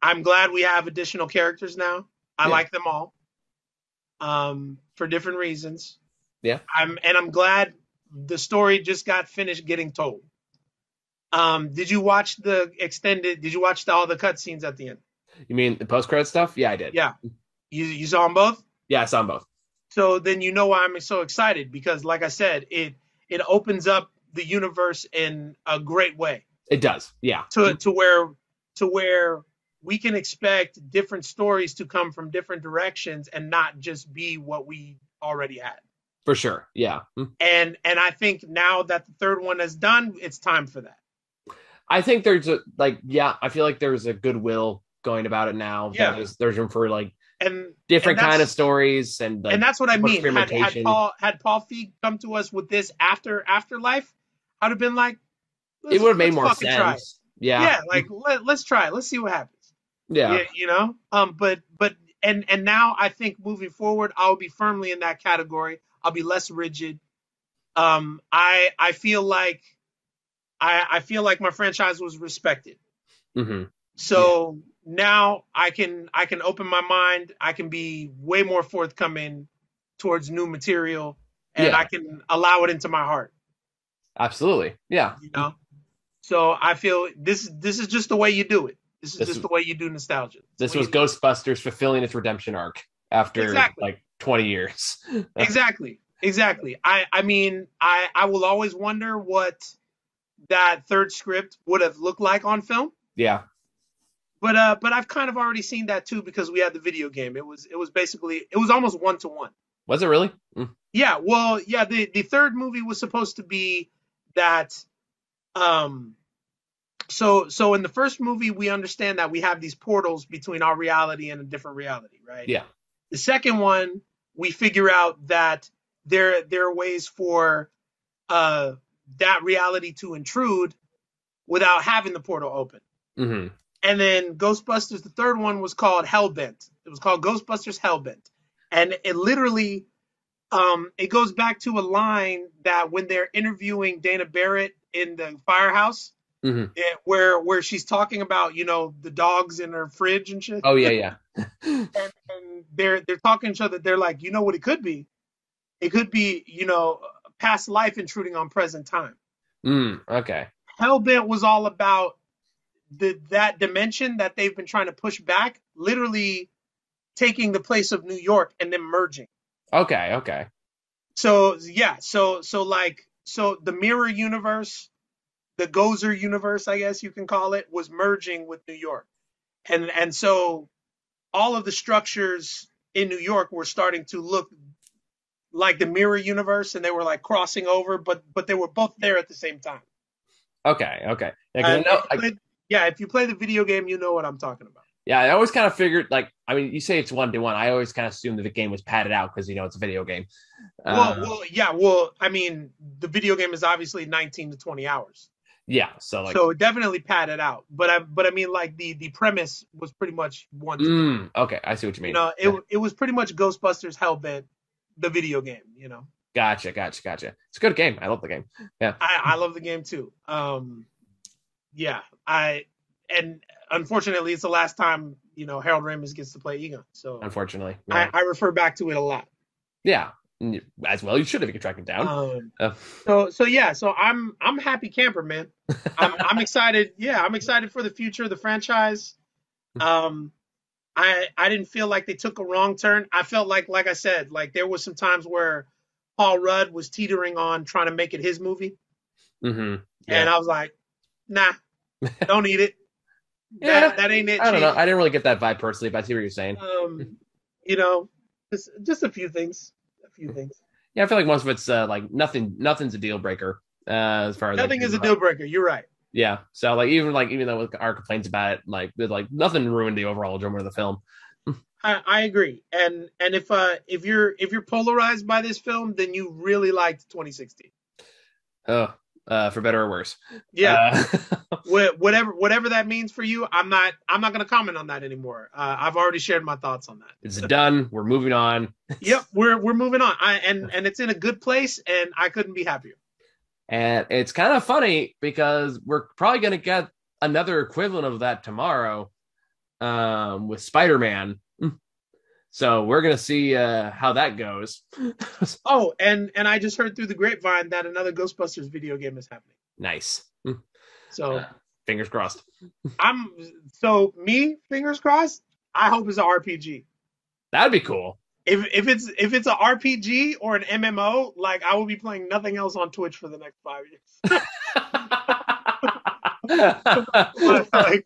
I'm glad we have additional characters now. I yeah. like them all. Um, for different reasons. Yeah. I'm and I'm glad the story just got finished getting told. Um, did you watch the extended? Did you watch the, all the cutscenes at the end? You mean the post-credit stuff? Yeah, I did. Yeah. You you saw them both? Yeah, I saw them both. So then you know why I'm so excited, because like I said, it it opens up the universe in a great way. It does, yeah. To to where to where we can expect different stories to come from different directions and not just be what we already had. For sure, yeah. And and I think now that the third one is done, it's time for that. I think there's a like yeah, I feel like there's a goodwill going about it now. Yeah. There's there's room for like And different and kind of stories, and like, and that's what I mean. Had, had Paul had Paul Feig come to us with this after Afterlife, I'd have been like, it would have made more sense. Try. Yeah, yeah, like let, let's try it. Let's see what happens. Yeah. yeah, you know. Um, but but and and now I think moving forward, I'll be firmly in that category. I'll be less rigid. Um, I I feel like I I feel like my franchise was respected. Mm-hmm. So. Yeah. now I can I can open my mind. I can be way more forthcoming towards new material, and yeah. I can allow it into my heart. Absolutely. Yeah. You know? So I feel this this is just the way you do it. This is this, just the way you do nostalgia. This was Ghostbusters fulfilling its redemption arc after exactly. like twenty years. Exactly. Exactly. I, I mean, I, I will always wonder what that third script would have looked like on film. Yeah. But uh, but I've kind of already seen that too, because we had the video game. It was it was basically it was almost one to one. Was it really? Mm. Yeah. Well, yeah. The the third movie was supposed to be that. Um. So so in the first movie, we understand that we have these portals between our reality and a different reality, right? Yeah. The second one, we figure out that there there are ways for uh that reality to intrude without having the portal open. Mm-hmm. And then Ghostbusters, the third one, was called Hellbent. It was called Ghostbusters Hellbent. And it literally, um, it goes back to a line that when they're interviewing Dana Barrett in the firehouse, mm-hmm. it, where where she's talking about, you know, the dogs in her fridge and shit. Oh, yeah, yeah. and, and they're, they're talking to each other. They're like, you know what it could be? It could be, you know, past life intruding on present time. Mm, okay. Hellbent was all about The, that dimension that they've been trying to push back, literally taking the place of New York and then merging. Okay, okay. So yeah, so so like so the mirror universe, the Gozer universe, I guess you can call it, was merging with New York, and and so all of the structures in New York were starting to look like the mirror universe, and they were like crossing over, but but they were both there at the same time. Okay, okay. Yeah, Yeah, if you play the video game, you know what I'm talking about. Yeah, I always kind of figured, like, I mean, you say it's one-to-one. I always kind of assumed that the game was padded out because, you know, it's a video game. Uh, well, well, yeah, well, I mean, the video game is obviously nineteen to twenty hours. Yeah, so, like... So, it definitely padded out. But, I but I mean, like, the, the premise was pretty much one-to-one. Mm, okay, I see what you mean. You know, it, yeah. it was pretty much Ghostbusters Hellbent, the video game, you know? Gotcha, gotcha, gotcha. It's a good game. I love the game. Yeah, I, I love the game, too. Um... Yeah, I and unfortunately, it's the last time, you know, Harold Ramis gets to play Egon. So unfortunately, yeah. I, I refer back to it a lot. Yeah, as well. You should if you could track it down. Um, oh. So so yeah, so I'm I'm happy camper, man. I'm I'm excited. Yeah, I'm excited for the future of the franchise. Um, I I didn't feel like they took a wrong turn. I felt like like I said, like there was some times where Paul Rudd was teetering on trying to make it his movie, mm-hmm. yeah. and I was like, nah, don't eat it. yeah, that, that ain't it. I don't change. know. I didn't really get that vibe personally, but I see what you're saying. Um, you know, just just a few things, a few things. Yeah, I feel like most of it's uh, like nothing. Nothing's a deal breaker uh, as far as nothing like, is a deal breaker. You're right. Yeah. So like even like even though with our complaints about it, like like nothing ruined the overall drama of the film. I, I agree. And and if uh if you're if you're polarized by this film, then you really liked twenty sixteen. Oh. Uh, for better or worse. Yeah. Uh, whatever whatever that means for you, I'm not I'm not going to comment on that anymore. Uh, I've already shared my thoughts on that. It's done. We're moving on. Yep, we're we're moving on. I and and it's in a good place, and I couldn't be happier. And it's kind of funny because we're probably going to get another equivalent of that tomorrow um, with Spider-Man. So we're going to see uh, how that goes. oh, and, and I just heard through the grapevine that another Ghostbusters video game is happening. Nice. So uh, fingers crossed. I'm so me fingers crossed. I hope it's an R P G. That'd be cool. If if it's if it's an R P G or an M M O, like I will be playing nothing else on Twitch for the next five years. like,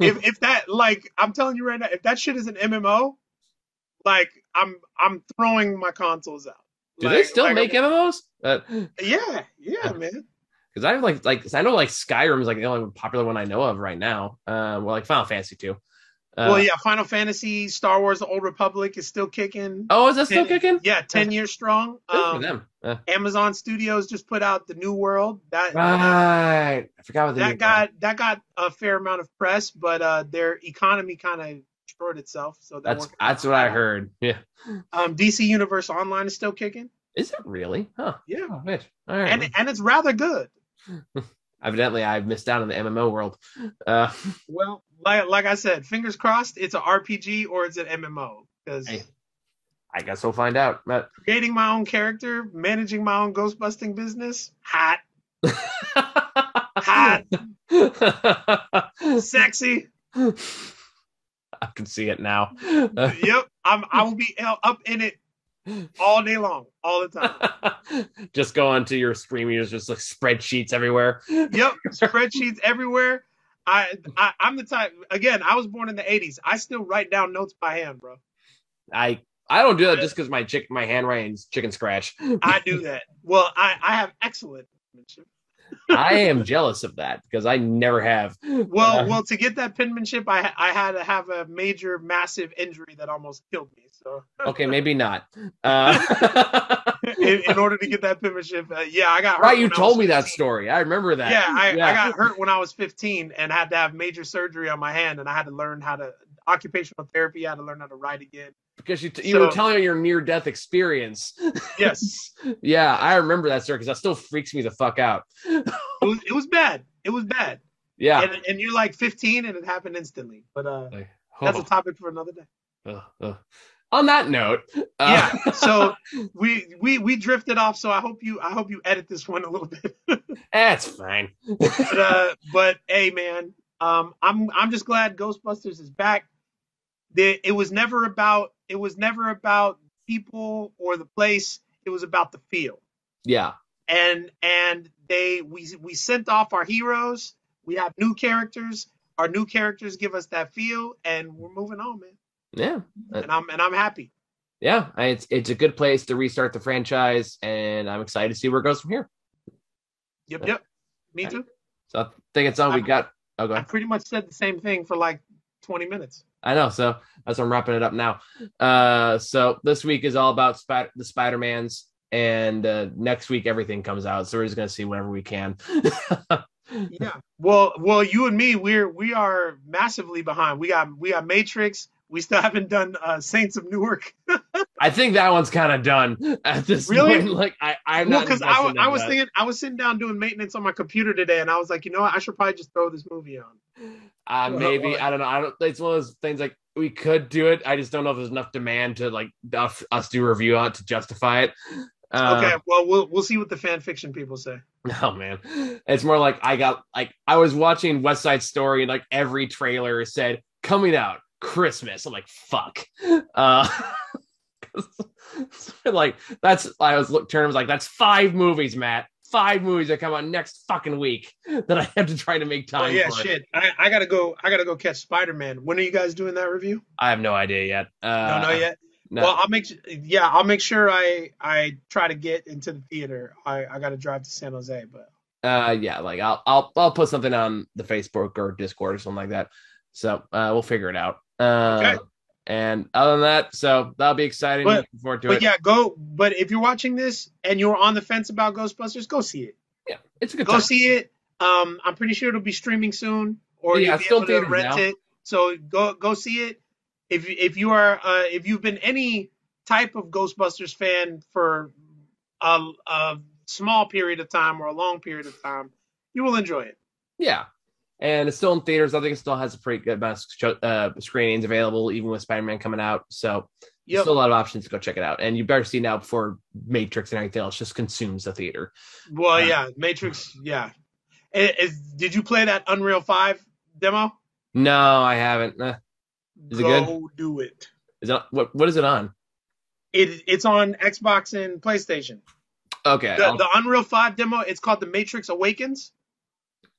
if if that like I'm telling you right now, if that shit is an M M O. Like I'm, I'm throwing my consoles out. Do like, they still like, make M M Os? Uh, yeah, yeah, man. Because I like, like I know, like Skyrim is like the only popular one I know of right now. Uh, well, like Final Fantasy two. Uh, well, yeah, Final Fantasy, Star Wars: The Old Republic is still kicking. Oh, is that still ten, kicking? Yeah, ten years strong. Um, them. Uh, Amazon Studios just put out The New World. That right, uh, I forgot what the that got. One. That got a fair amount of press, but uh, their economy kind of. Destroyed itself, so that's that's what I heard. Yeah. Um, D C Universe Online is still kicking. Is it really? Huh. Yeah. Oh, all right. And and it's rather good. Evidently, I've missed out on the M M O world. Uh, well, like, like I said, fingers crossed it's an R P G or it's an M M O. Because hey, I guess we'll find out. But creating my own character, managing my own ghost busting business, hot. Hot. Sexy. I can see it now. Yep. I'm, I will be up in it all day long, all the time. Just go onto your stream, there's just like spreadsheets everywhere. Yep. Spreadsheets everywhere. I, I, I'm the type, again, I was born in the eighties. I still write down notes by hand, bro. I, I don't do that just because my chick, my handwriting's chicken scratch. I do that. Well, I, I have excellent penmanship. I am jealous of that because I never have. Well, uh, well, to get that penmanship, I, I had to have a major, massive injury that almost killed me. So okay, maybe not. Uh, in, in order to get that penmanship, uh, yeah, I got hurt. Right, you told me that story. I remember that. Yeah I, yeah, I got hurt when I was fifteen and had to have major surgery on my hand, and I had to learn how to occupational therapy. I had to learn how to write again. Because you, t- you so, were telling her your near-death experience. Yes. Yeah, I remember that, sir, because that still freaks me the fuck out. it, was, it was bad. It was bad. Yeah. And, and you're like fifteen, and it happened instantly. But uh, like, oh. that's a topic for another day. Uh, uh. On that note, uh, yeah. So we we we drifted off. So I hope you I hope you edit this one a little bit. That's fine. But, uh, but hey, man, um, I'm I'm just glad Ghostbusters is back. The, it was never about. It was never about people or the place. It was about the feel. Yeah. And and they we we sent off our heroes. We have new characters. Our new characters give us that feel, and we're moving on, man. Yeah. And I'm and I'm happy. Yeah, I, it's it's a good place to restart the franchise, and I'm excited to see where it goes from here. Yep, so, yep. Me too. So I think it's all we got. Oh, go ahead. I pretty much said the same thing for like twenty minutes. I know, so that's why I'm wrapping it up now. Uh, so this week is all about Sp- the Spider-Mans, and uh, next week everything comes out. So we're just gonna see whenever we can. Yeah. Well, well, you and me, we're we are massively behind. We got we got Matrix. We still haven't done uh, Saints of Newark. I think that one's kind of done at this really? point. Like I, I'm well, not because I, I was that. thinking I was sitting down doing maintenance on my computer today, and I was like, you know what? I should probably just throw this movie on. Uh, maybe well, I don't know. I don't. It's one of those things like we could do it. I just don't know if there's enough demand to like us, us do a review on it to justify it. Uh, okay, well, we'll we'll see what the fan fiction people say. Oh man, it's more like I got like I was watching West Side Story, and like every trailer said coming out Christmas. I'm like, fuck. Uh, like that's I was look turning was like that's five movies, Matt. Five movies that come out next fucking week that I have to try to make time. Oh yeah, for. shit. I, I gotta go. I gotta go catch Spider-Man. When are you guys doing that review? I have no idea yet. Uh, no, not yet. No. Well, I'll make. Yeah, I'll make sure I I try to get into the theater. I, I gotta drive to San Jose, but. Uh yeah, like I'll I'll I'll put something on the Facebook or Discord or something like that. So uh, we'll figure it out. Uh, okay. And other than that, so that'll be exciting. But, looking forward to but it. yeah, go. But if you're watching this and you're on the fence about Ghostbusters, go see it. Yeah, it's a good. Go time. see it. Um, I'm pretty sure it'll be streaming soon, or yeah, you'll be still able to rent now. it. So go, go see it. If if you are, uh, if you've been any type of Ghostbusters fan for a, a small period of time or a long period of time, you will enjoy it. Yeah. And it's still in theaters. I think it still has a pretty good amount of uh, screenings available, even with Spider-Man coming out. So yep. Still a lot of options to go check it out. And you better see now before Matrix and everything else just consumes the theater. Well, uh, yeah, Matrix, yeah. It, it, did you play that Unreal five demo? No, I haven't. Uh, is go it good? Go do it. Is it, what, what is it on? It It's on Xbox and PlayStation. Okay. The, the Unreal five demo, it's called The Matrix Awakens.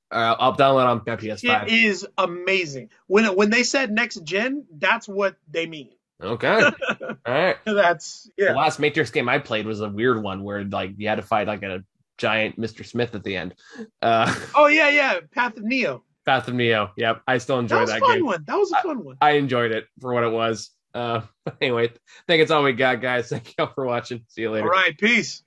Uh, I'll download on P S five. It is amazing. When when they said next gen, that's what they mean. Okay. All right. That's yeah. The last Matrix game I played was a weird one where like you had to fight like a giant Mister Smith at the end. Uh, oh yeah, yeah. Path of Neo. Path of Neo. Yep. I still enjoy that, was that fun game. One. That was a fun one. I, I enjoyed it for what it was. Uh, anyway, I think it's all we got, guys. Thank y'all for watching. See you later. All right. Peace.